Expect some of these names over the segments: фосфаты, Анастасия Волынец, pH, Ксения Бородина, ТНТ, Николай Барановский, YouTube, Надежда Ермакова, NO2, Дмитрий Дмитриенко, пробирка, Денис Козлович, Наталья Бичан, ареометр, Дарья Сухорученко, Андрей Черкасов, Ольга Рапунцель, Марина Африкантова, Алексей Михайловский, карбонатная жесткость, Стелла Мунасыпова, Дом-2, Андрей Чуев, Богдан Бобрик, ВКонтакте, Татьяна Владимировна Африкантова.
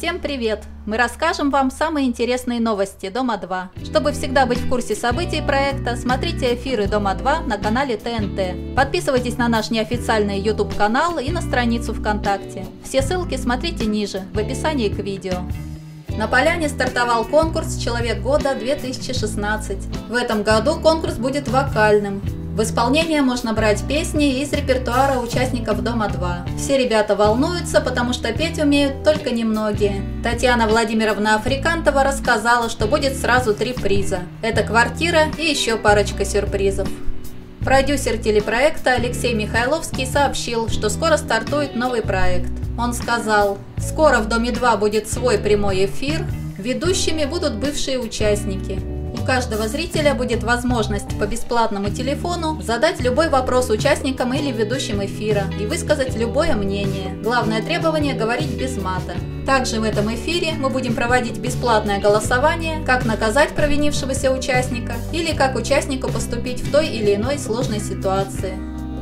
Всем привет! Мы расскажем вам самые интересные новости Дома-2. Чтобы всегда быть в курсе событий проекта, смотрите эфиры Дома-2 на канале ТНТ. Подписывайтесь на наш неофициальный YouTube-канал и на страницу ВКонтакте. Все ссылки смотрите ниже, в описании к видео. На Поляне стартовал конкурс «Человек года 2016». В этом году конкурс будет вокальным. В исполнение можно брать песни из репертуара участников Дома-2. Все ребята волнуются, потому что петь умеют только немногие. Татьяна Владимировна Африкантова рассказала, что будет сразу 3 приза. Это квартира и еще парочка сюрпризов. Продюсер телепроекта Алексей Михайловский сообщил, что скоро стартует новый проект. Он сказал: «Скоро в Доме-2 будет свой прямой эфир, ведущими будут бывшие участники. У каждого зрителя будет возможность по бесплатному телефону задать любой вопрос участникам или ведущим эфира и высказать любое мнение. Главное требование – говорить без мата». Также в этом эфире мы будем проводить бесплатное голосование, как наказать провинившегося участника или как участнику поступить в той или иной сложной ситуации.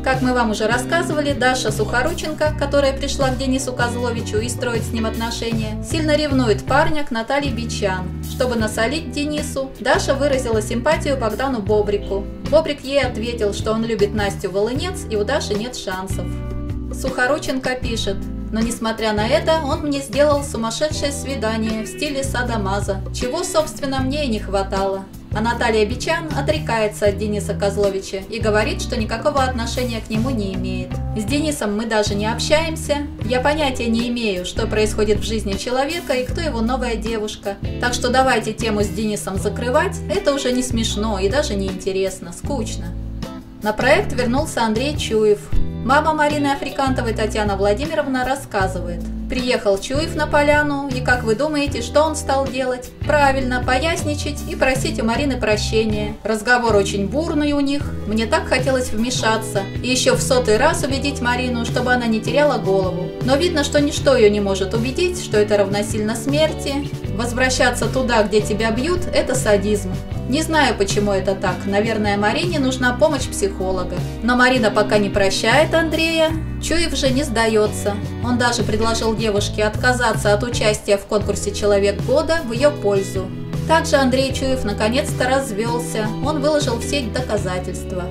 Как мы вам уже рассказывали, Даша Сухорученко, которая пришла к Денису Козловичу и строит с ним отношения, сильно ревнует парня к Наталье Бичан. Чтобы насолить Денису, Даша выразила симпатию Богдану Бобрику. Бобрик ей ответил, что он любит Настю Волынец и у Даши нет шансов. Сухорученко пишет: «Но несмотря на это, он мне сделал сумасшедшее свидание в стиле садомаза, чего, собственно, мне и не хватало». А Наталья Бичан отрекается от Дениса Козловича и говорит, что никакого отношения к нему не имеет. «С Денисом мы даже не общаемся. Я понятия не имею, что происходит в жизни человека и кто его новая девушка. Так что давайте тему с Денисом закрывать. Это уже не смешно и даже не интересно, скучно». На проект вернулся Андрей Чуев. Мама Марины Африкантовой Татьяна Владимировна рассказывает: «Приехал Чуев на Поляну, и как вы думаете, что он стал делать? Правильно, поясничать и просить у Марины прощения. Разговор очень бурный у них, мне так хотелось вмешаться и еще в 100-й раз убедить Марину, чтобы она не теряла голову. Но видно, что ничто ее не может убедить, что это равносильно смерти. Возвращаться туда, где тебя бьют, это садизм. Не знаю, почему это так. Наверное, Марине нужна помощь психолога». Но Марина пока не прощает Андрея. Чуев же не сдается. Он даже предложил девушке отказаться от участия в конкурсе «Человек года» в ее пользу. Также Андрей Чуев наконец-то развелся. Он выложил в сеть доказательства.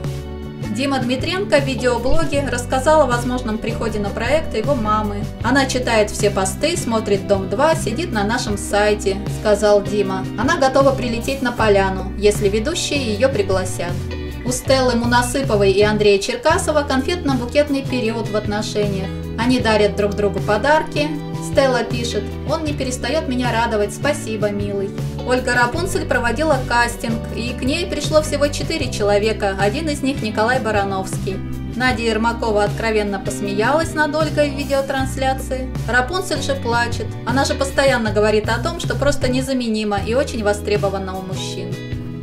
Дима Дмитренко в видеоблоге рассказал о возможном приходе на проект его мамы. «Она читает все посты, смотрит Дом-2, сидит на нашем сайте», – сказал Дима. «Она готова прилететь на Поляну, если ведущие ее пригласят». У Стеллы Мунасыповой и Андрея Черкасова конфетно-букетный период в отношениях. Они дарят друг другу подарки. Стелла пишет: «Он не перестает меня радовать, спасибо, милый». Ольга Рапунцель проводила кастинг, и к ней пришло всего 4 человека, один из них Николай Барановский. Надя Ермакова откровенно посмеялась над Ольгой в видеотрансляции. Рапунцель же плачет, она же постоянно говорит о том, что просто незаменима и очень востребована у мужчин.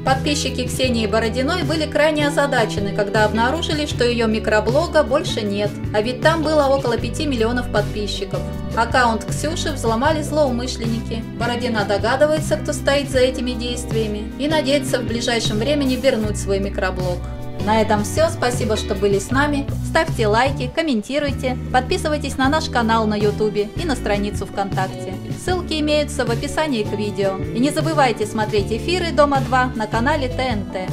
Подписчики Ксении Бородиной были крайне озадачены, когда обнаружили, что ее микроблога больше нет, а ведь там было около 5 миллионов подписчиков. Аккаунт Ксюши взломали злоумышленники. Бородина догадывается, кто стоит за этими действиями, и надеется в ближайшем времени вернуть свой микроблог. На этом все, спасибо, что были с нами. Ставьте лайки, комментируйте, подписывайтесь на наш канал на YouTube и на страницу ВКонтакте. Ссылки имеются в описании к видео. И не забывайте смотреть эфиры Дома-2 на канале ТНТ.